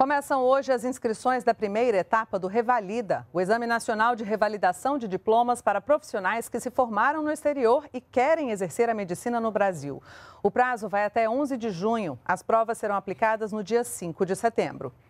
Começam hoje as inscrições da primeira etapa do Revalida, o Exame Nacional de Revalidação de Diplomas para profissionais que se formaram no exterior e querem exercer a medicina no Brasil. O prazo vai até 11 de junho. As provas serão aplicadas no dia 5 de setembro.